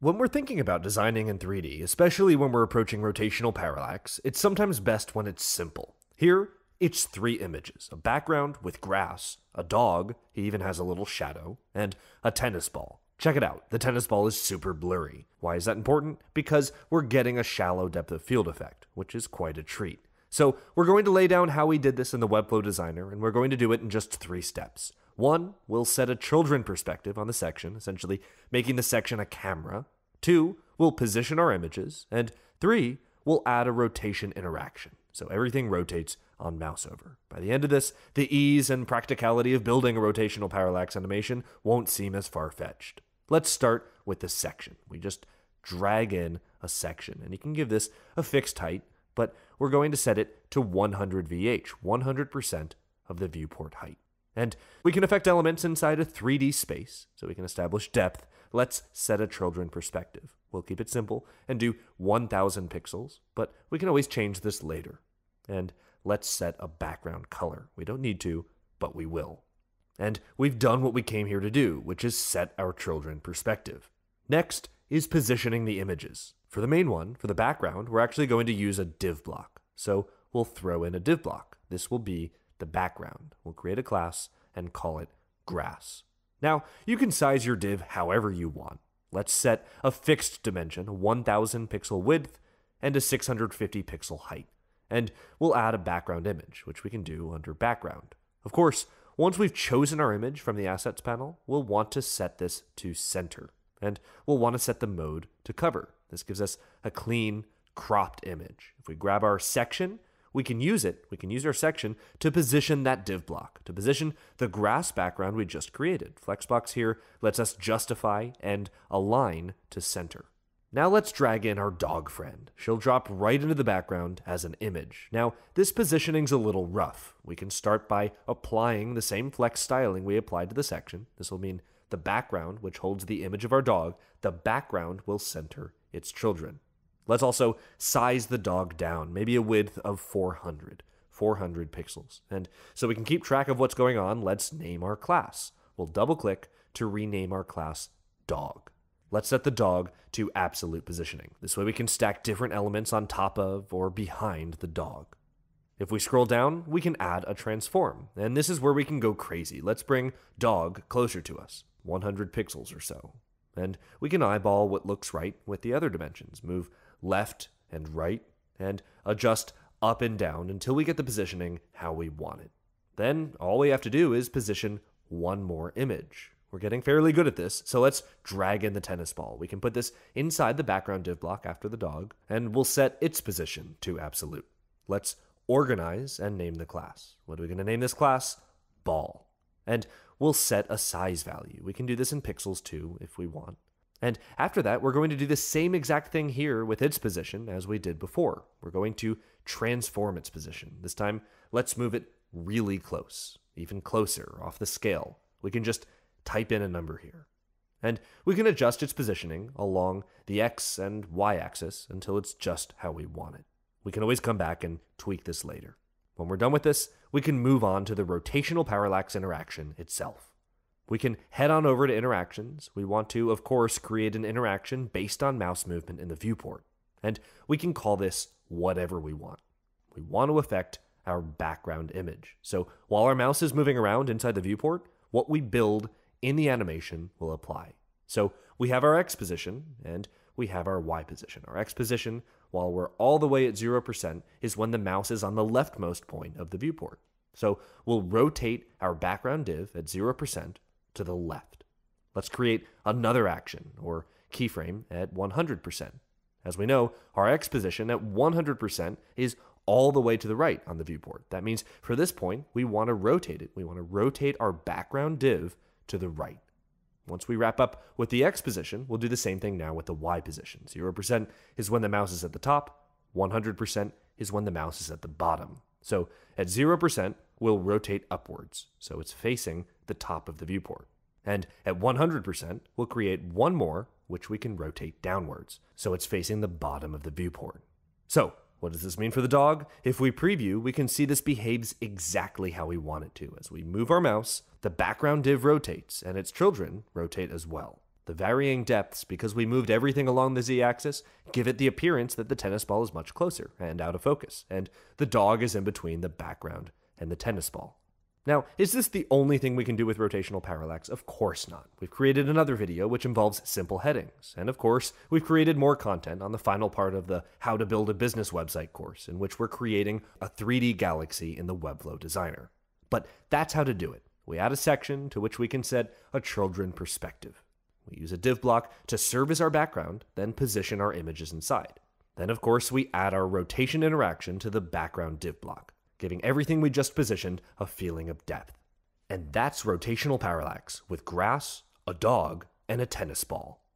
When we're thinking about designing in 3D, especially when we're approaching rotational parallax, it's sometimes best when it's simple. Here, it's three images: a background with grass, a dog, he even has a little shadow, and a tennis ball. Check it out, the tennis ball is super blurry. Why is that important? Because we're getting a shallow depth of field effect, which is quite a treat. So we're going to lay down how we did this in the Webflow Designer, and we're going to do it in just three steps. One, we'll set a children perspective on the section, essentially making the section a camera. Two, we'll position our images. And three, we'll add a rotation interaction, so everything rotates on mouse over. By the end of this, the ease and practicality of building a rotational parallax animation won't seem as far-fetched. Let's start with the section. We just drag in a section, and you can give this a fixed height, but we're going to set it to 100 VH, 100% of the viewport height. And we can affect elements inside a 3D space, so we can establish depth. Let's set a children perspective. We'll keep it simple and do 1,000 pixels, but we can always change this later. And let's set a background color. We don't need to, but we will. And we've done what we came here to do, which is set our children perspective. Next is positioning the images. For the main one, for the background, we're actually going to use a div block. So we'll throw in a div block. This will be the background. We'll create a class and call it grass. Now, you can size your div however you want. Let's set a fixed dimension, a 1,000 pixel width and a 650 pixel height. And we'll add a background image, which we can do under background. Of course, once we've chosen our image from the assets panel, we'll want to set this to center, and we'll want to set the mode to cover. This gives us a clean, cropped image. If we grab our section, we can use our section to position that div block, to position the grass background we just created. Flexbox here lets us justify and align to center. Now let's drag in our dog friend. She'll drop right into the background as an image. Now, this positioning's a little rough. We can start by applying the same flex styling we applied to the section. This will mean the background, which holds the image of our dog, the background will center its children. Let's also size the dog down, maybe a width of 400 pixels. And so we can keep track of what's going on, let's name our class. We'll double-click to rename our class dog. Let's set the dog to absolute positioning. This way we can stack different elements on top of or behind the dog. If we scroll down, we can add a transform. And this is where we can go crazy. Let's bring dog closer to us, 100 pixels or so. And we can eyeball what looks right with the other dimensions. Move left and right, and adjust up and down until we get the positioning how we want it. Then all we have to do is position one more image. We're getting fairly good at this, so let's drag in the tennis ball. We can put this inside the background div block after the dog, and we'll set its position to absolute. Let's organize and name the class. What are we going to name this class? Ball. And we'll set a size value. We can do this in pixels too if we want. And after that, we're going to do the same exact thing here with its position as we did before. We're going to transform its position. This time, let's move it really close, even closer off the scale. We can just type in a number here. And we can adjust its positioning along the X and Y axis until it's just how we want it. We can always come back and tweak this later. When we're done with this, we can move on to the rotational parallax interaction itself. We can head on over to interactions. We want to, of course, create an interaction based on mouse movement in the viewport. And we can call this whatever we want. We want to affect our background image. So while our mouse is moving around inside the viewport, what we build in the animation will apply. So we have our X position and we have our Y position. Our X position, while we're all the way at 0%, is when the mouse is on the leftmost point of the viewport. So we'll rotate our background div at 0% to the left. Let's create another action, or keyframe, at 100%. As we know, our X position at 100% is all the way to the right on the viewport. That means for this point, we want to rotate it. We want to rotate our background div to the right. Once we wrap up with the X position, we'll do the same thing now with the Y position. 0% is when the mouse is at the top, 100% is when the mouse is at the bottom. So at 0%, we'll rotate upwards, so it's facing the top of the viewport. And at 100%, we'll create one more, which we can rotate downwards, so it's facing the bottom of the viewport. So what does this mean for the dog? If we preview, we can see this behaves exactly how we want it to. As we move our mouse, the background div rotates, and its children rotate as well. the varying depths, because we moved everything along the z-axis, give it the appearance that the tennis ball is much closer and out of focus, and the dog is in between the background and the tennis ball. Now, is this the only thing we can do with rotational parallax? Of course not. We've created another video which involves simple headings, and of course, we've created more content on the final part of the How to Build a Business Website course, in which we're creating a 3D galaxy in the Webflow Designer. But that's how to do it. We add a section to which we can set a children perspective. We use a div block to serve as our background, then position our images inside. Then, of course, we add our rotation interaction to the background div block, giving everything we just positioned a feeling of depth. And that's rotational parallax with grass, a dog, and a tennis ball.